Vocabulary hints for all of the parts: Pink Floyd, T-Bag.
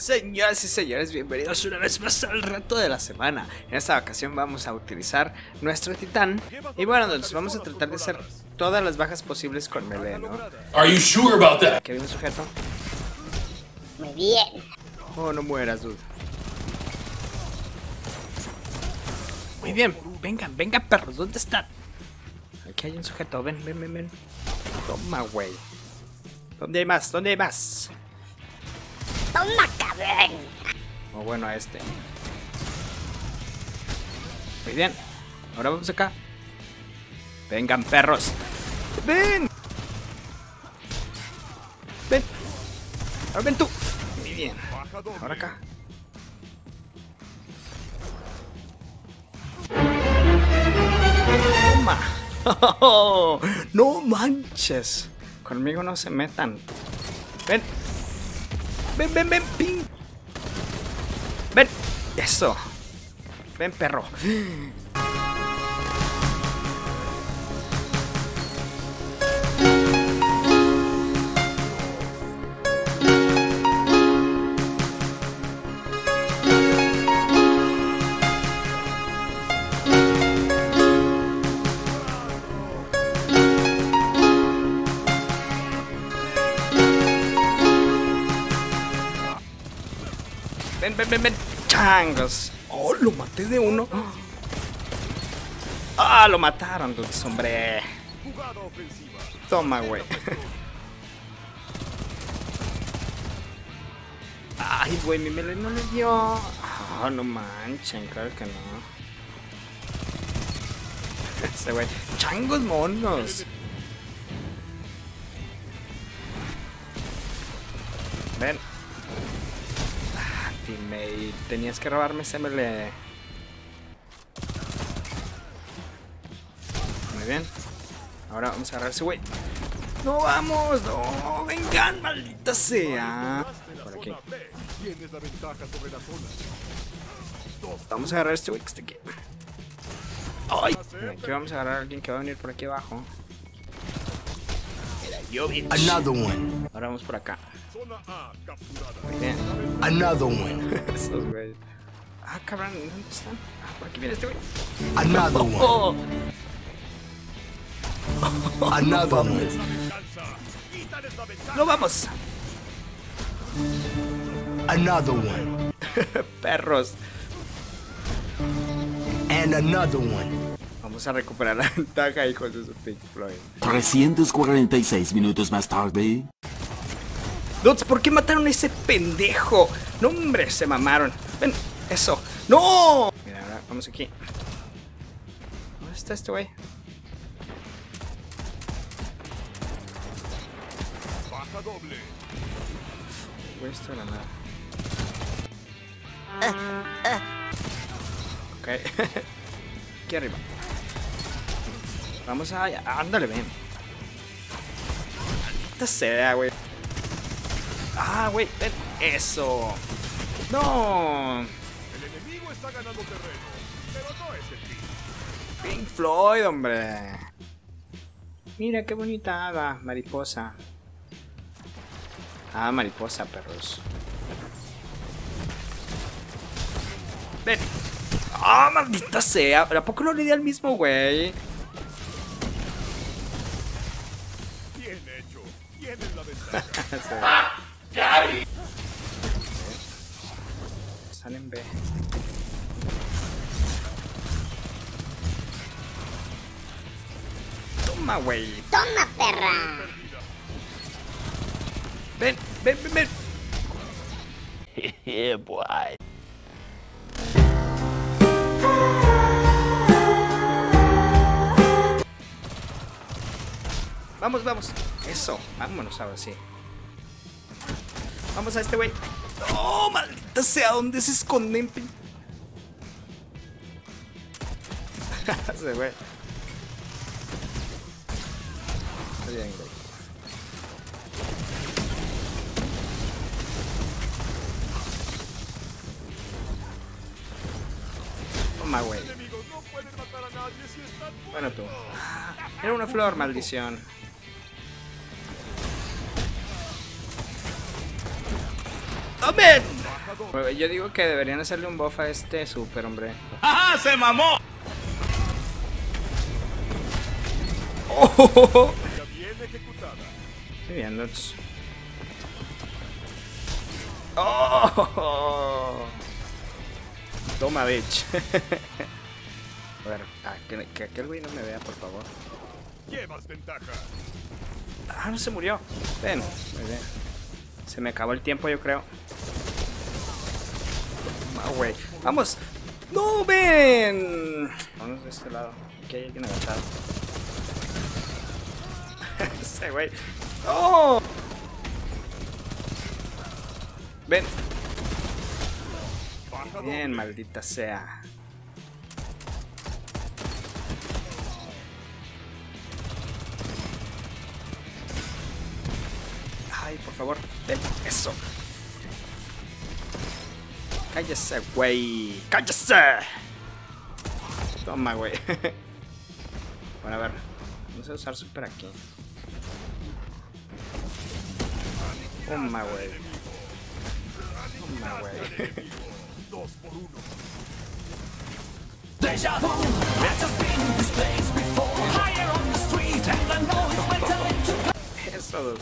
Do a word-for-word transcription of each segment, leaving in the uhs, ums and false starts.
Señoras y señores, bienvenidos una vez más al reto de la semana. En esta ocasión vamos a utilizar nuestro titán. Y bueno, entonces vamos a tratar de hacer todas las bajas posibles con melee, ¿no? Are you sure about that? ¿Qué bien, sujeto? Muy bien. Oh, no mueras, dude. Muy bien, vengan, vengan, perros, ¿dónde están? Aquí hay un sujeto, ven, ven, ven, ven. Toma, güey. ¿Dónde hay más? ¿Dónde hay más? Toma, cabrón. O bueno, a este. Muy bien. Ahora vamos acá. Vengan, perros. Ven. Ven. Ahora ven tú. Muy bien. Ahora acá. Toma. Oh, no manches. Conmigo no se metan. Ven. Ven, ven, ven, pin. Ven, eso. Ven, perro. Ven, ven, ven, ven, changos. Oh, lo maté de uno. Ah, oh, lo mataron, dudes, hombre. Toma, güey. Ay, güey, mi melee no le dio. Oh, no manchen, claro que no. Ese güey, changos monos. Ven. Y tenías que robarme ese melee. Muy bien. Ahora vamos a agarrar ese güey. ¡No vamos! ¡No! ¡Vengan, maldita sea! Por aquí. Vamos a agarrar este güey que está aquí. ¡Ay! Aquí vamos a agarrar a alguien que va a venir por aquí abajo. Yo, another one. Ahora vamos por acá. Muy bien. Another one. Esos güeyes. Ah, cabrón, ¿dónde están? Ah, por aquí viene este güey. Another one. Oh, oh. Another one. No vamos. Another one. Perros. And another one. Vamos a recuperar la ventaja, hijos de su Pink Floyd. trescientos cuarenta y seis minutos más tarde. Dudes, ¿por qué mataron a ese pendejo? No, hombre, se mamaron. Ven, eso. ¡No! Mira, ahora vamos aquí. ¿Dónde está este güey? Baja doble. Güey, esto era nada. Ah, ah. Ok. Aquí arriba. Vamos a... Ándale, ven. Maldita sea, güey. Ah, güey, ven. Eso. No. El enemigo está ganando terreno, pero no es el fin. Pink Floyd, hombre. Mira qué bonita hada, mariposa. Ah, mariposa, perros. Ven. Ah, oh, maldita sea. ¿A poco no le di al mismo, güey? Salen B. Toma, güey. Toma, perra. Ven, ven, ven, ven. Yeah, boy. Vamos, vamos. Eso, vámonos ahora sí. Vamos a este güey. ¡Oh, maldita sea! ¿Dónde se esconden? Ese güey. Está bien, güey. Toma, güey. Bueno, tú. Era una flor, maldición. ¡Amén! Yo digo que deberían hacerle un buff a este super hombre. ¡Ajá! ¡Se mamó! ¡Oh! Qué bien, Lutz. ¡Oh! Toma, bitch. A ver, ah, que, que aquel güey no me vea, por favor. Llevas ventaja. Ah, no se murió. Ven, ven. Se me acabó el tiempo, yo creo. Ah, güey. Vamos. No, ven. Vamos de este lado. Aquí hay alguien agachado. Ese güey. ¡Oh! Ven. Bien, maldita sea. Ay, por favor, ven, eso. Cállese, güey. ¡Cállese! Toma, güey. Bueno, a ver. Vamos a usar super aquí. Toma, güey. Toma, güey. Dos por uno. Deja vu. I've just been in this place before. Higher on the street, and I know it's my time to go. Eso.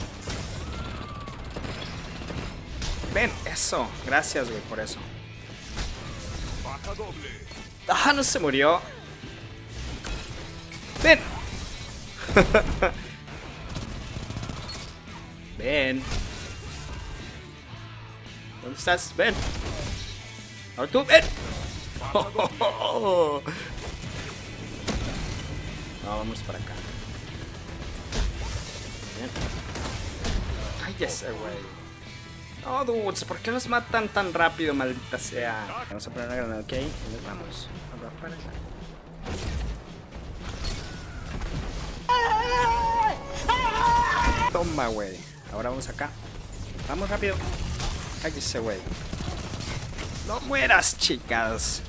Ven, eso. Gracias, güey, por eso. Baja doble. Ah, no se murió. Ven. Ven. ¿Dónde estás? Ven. Ahora tú, ven. Oh, oh, oh. No, vamos para acá. Bien. Ay, ese güey. No, dudes, ¿por qué nos matan tan rápido, maldita sea? Vamos a poner la granada aquí, okay, y nos vamos. Toma, güey. Ahora vamos acá. Vamos rápido. Cállese, güey. No mueras, chicas.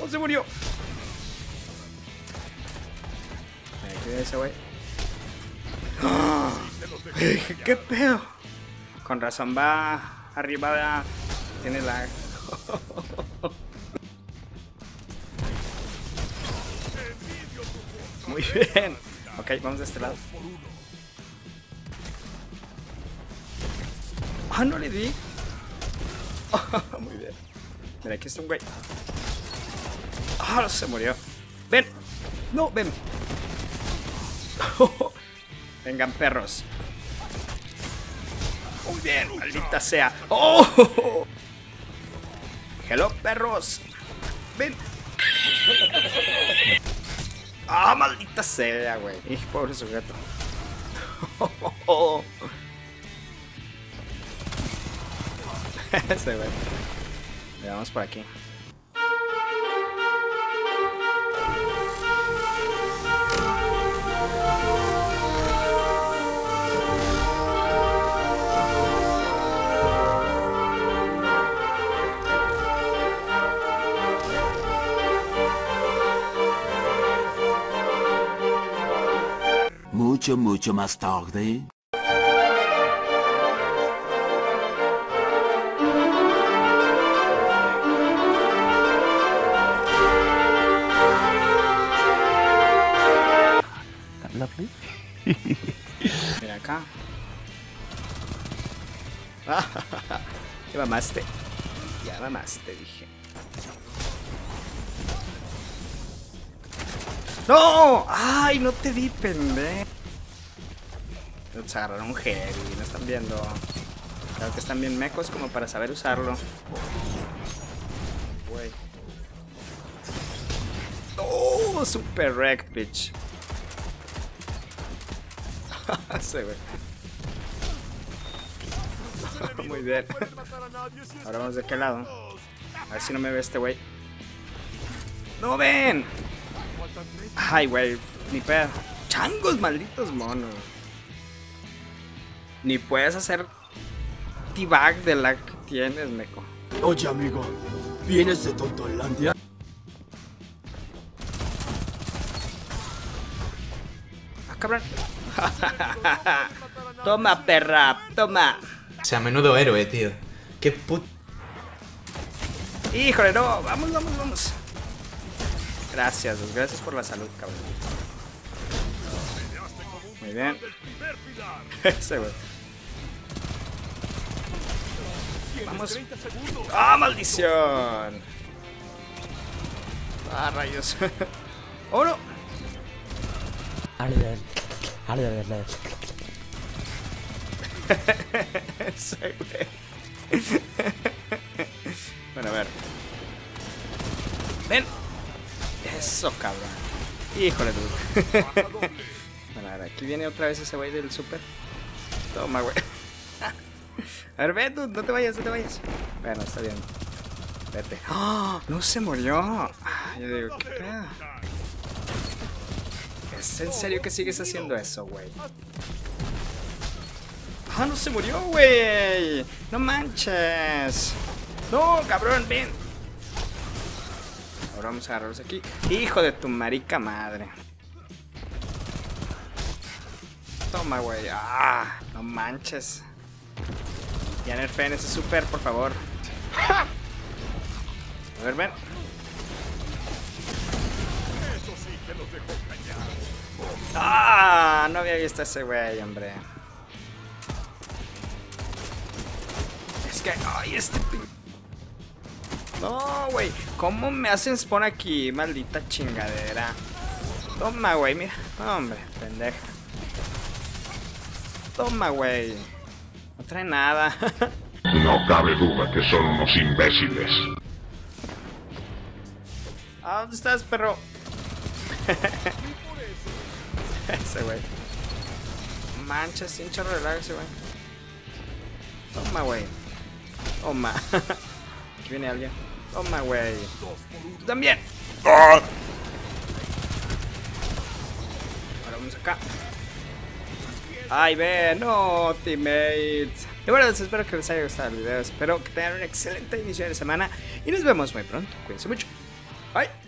No se murió. Ese güey. ¡Oh! ¡Qué pedo! Con razón va arriba de... Tiene lag. Muy bien. Ok, vamos de este lado. ¡Ah, oh, no le di! Oh, muy bien. Mira, aquí está un güey. ¡Ah, oh, se murió! ¡Ven! ¡No, ven! Vengan, perros. Muy bien, maldita sea. ¡Oh! Hello, perros. Ven. Ah, maldita sea, güey. Pobre sujeto. Ese güey. Le vamos por aquí. Mucho, mucho más tarde. Lovely. Mira acá. Ya mamaste. Ya mamaste, dije. ¡No! ¡Ay, no te vi, pendejo! Se agarraron un heavy, no están viendo. Claro que están bien mecos como para saber usarlo. Wey. ¡Oh! Super wrecked, bitch. Sí, güey. Muy bien. Ahora vamos de qué lado. A ver si no me ve este güey. ¡No ven! Ay, güey. Ni pedo. ¡Changos, malditos monos! Ni puedes hacer T-Bag de la que tienes, meco. Oye, amigo, ¿vienes de Tontolandia? cabrón. Toma, perra, toma. O sea, menudo héroe, tío. Qué put... Híjole, no, vamos, vamos, vamos. Gracias, gracias por la salud, cabrón. Muy bien. Ese güey. Vamos. ¡Ah, maldición! ¡Ah, rayos! ¡Oh, no! Bueno, a ver. ¡Ven! Eso, cabrón. Híjole, dude. Bueno, a ver, aquí viene otra vez ese güey del super. Toma, güey. A ver, ven, no te vayas, no te vayas. Bueno, está bien. Vete. ¡Oh! ¡No se murió! Ah, yo digo, ¿qué pedo? ¿Es en serio que sigues haciendo eso, güey? ¡Ah, no se murió, güey! ¡No manches! ¡No, cabrón, ven! Ahora vamos a agarrarlos aquí. ¡Hijo de tu marica madre! Toma, güey. ¡Ah! ¡No manches! Ya nerfeen ese super, por favor. A ver, ven. Ah, no había visto a ese güey, hombre. Es que, ay, este p... No, güey, ¿cómo me hacen spawn aquí? Maldita chingadera. Toma, güey, mira. Hombre, pendeja. Toma, güey. No trae nada. No cabe duda que son unos imbéciles. ¿A dónde estás, perro? Ese güey. Mancha, sin chorro de lag ese güey. Toma, güey. Toma. Aquí viene alguien. Toma, güey. Tú también. Ahora vamos acá. Ay, ve, no, teammates. Y bueno, les espero que les haya gustado el video. Espero que tengan un excelente inicio de semana. Y nos vemos muy pronto. Cuídense mucho. Bye.